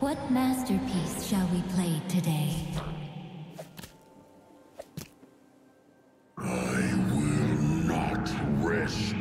What masterpiece shall we play today? I will not rest.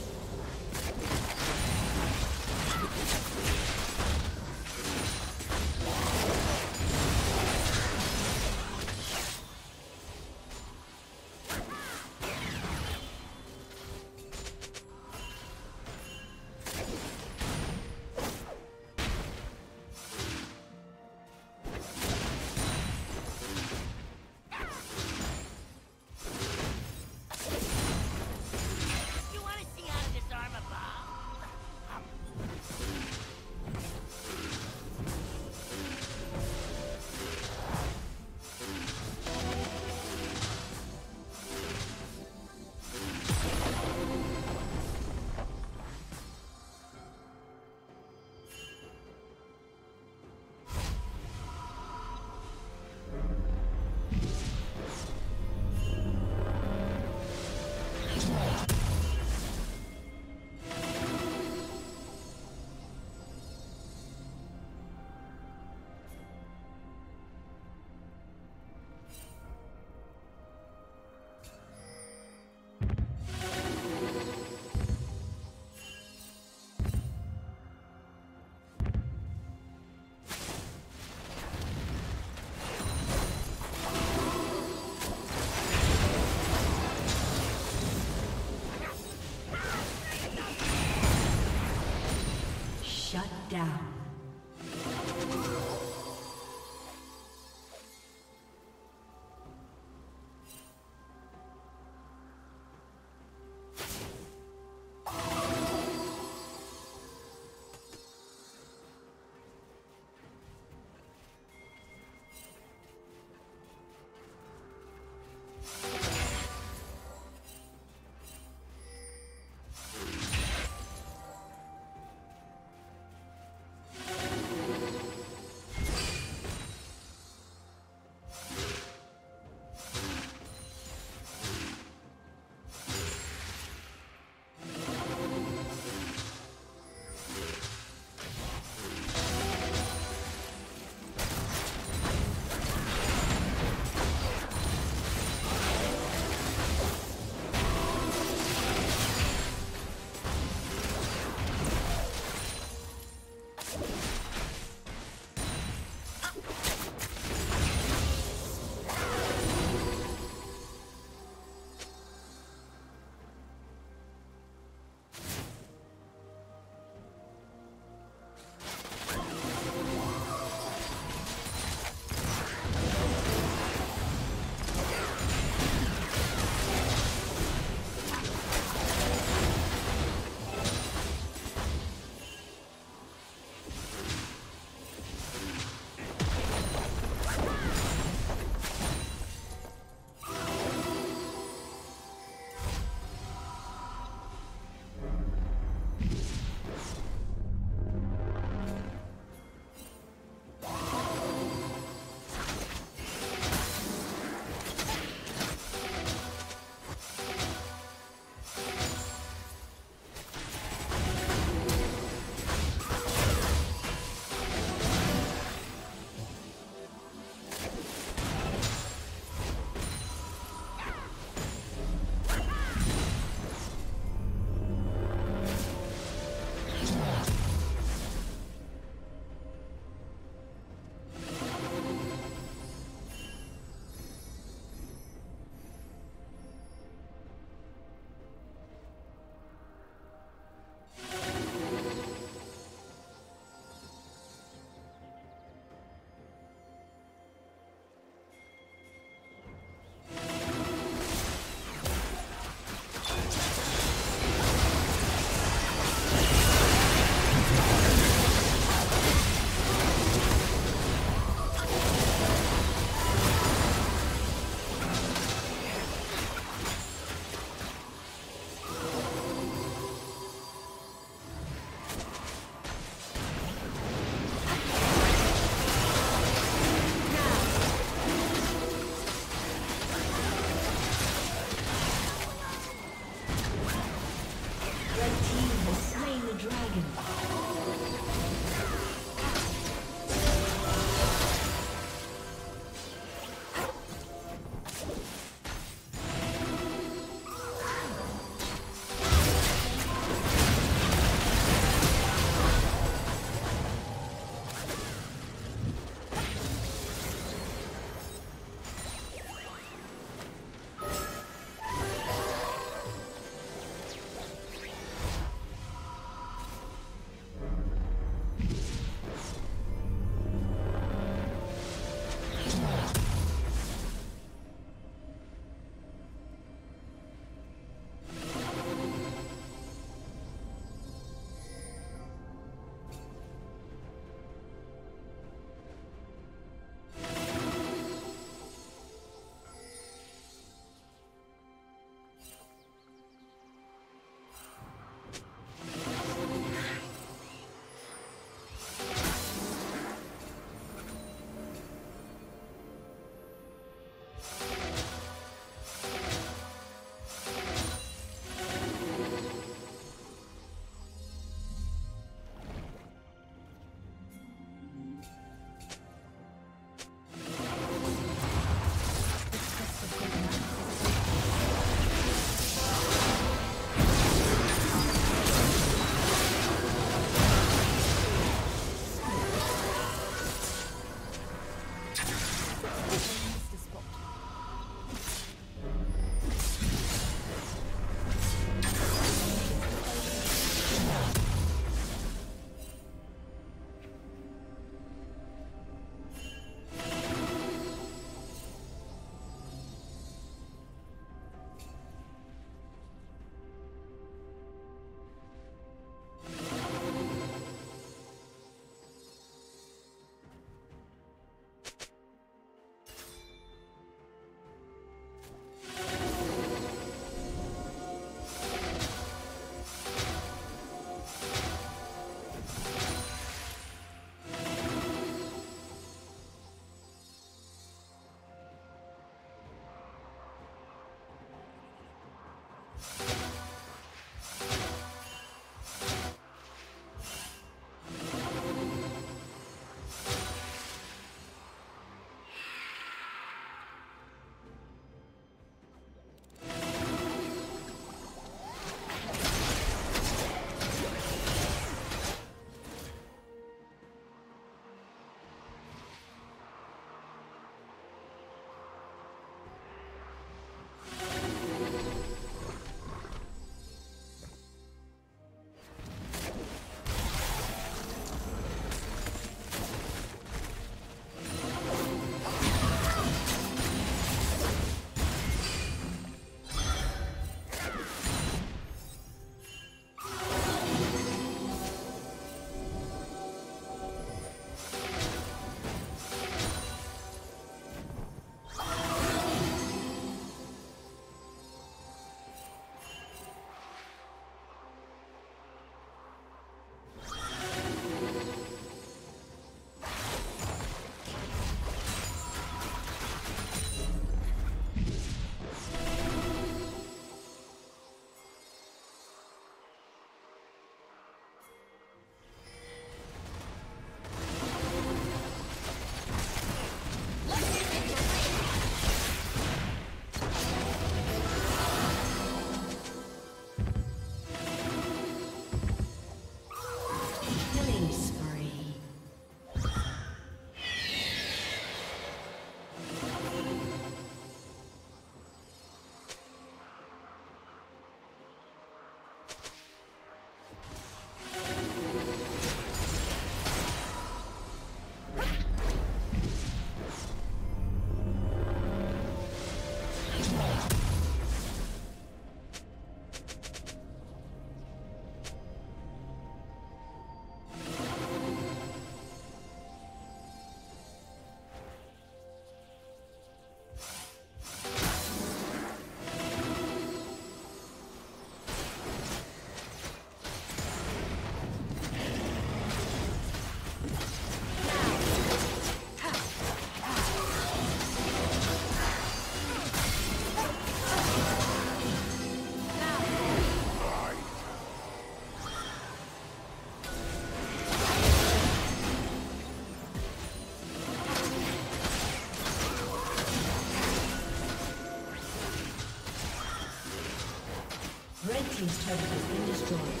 His turret has been destroyed.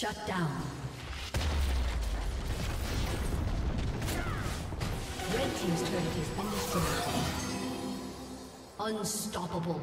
Shut down. Red team's turret has been destroyed. Unstoppable.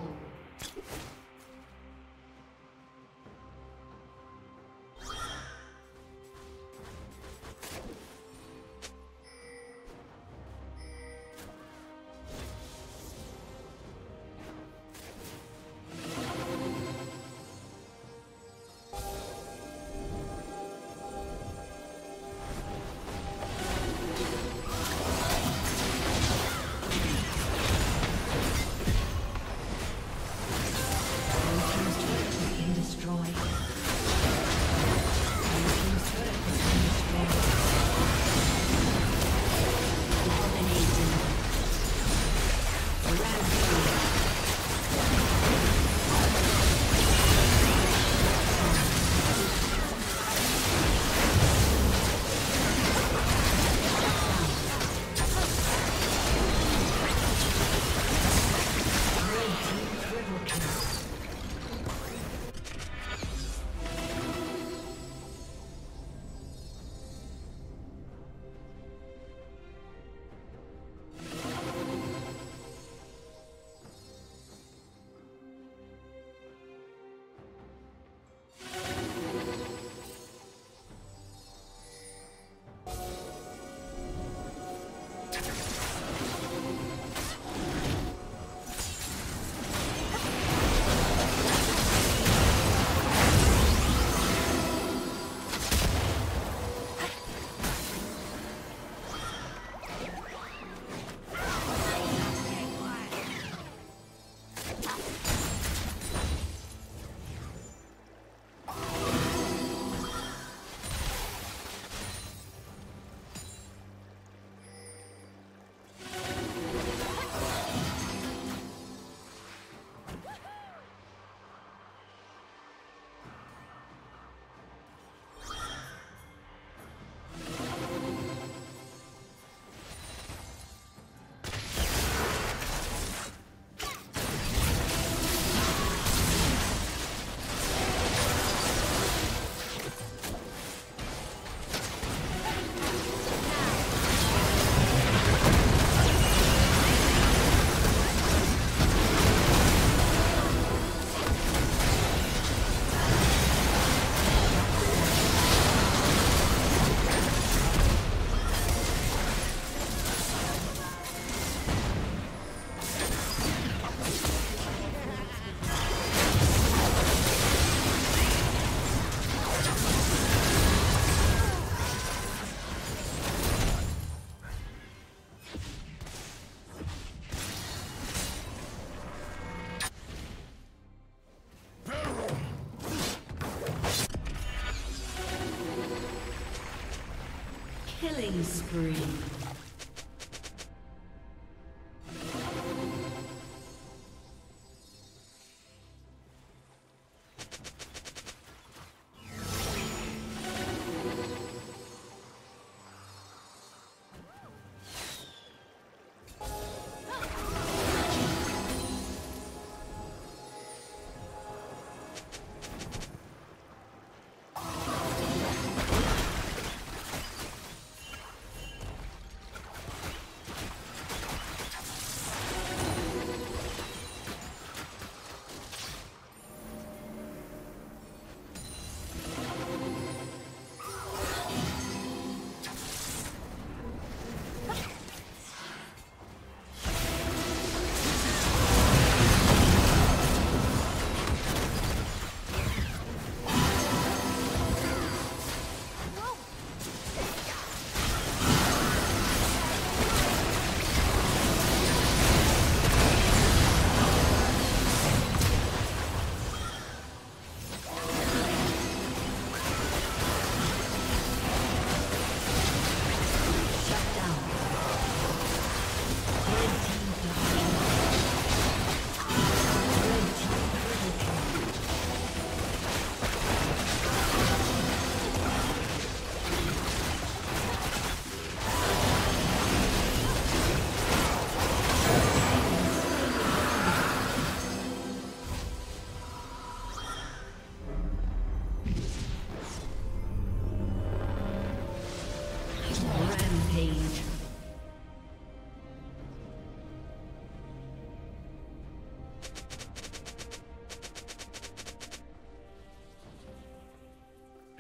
Killing spree.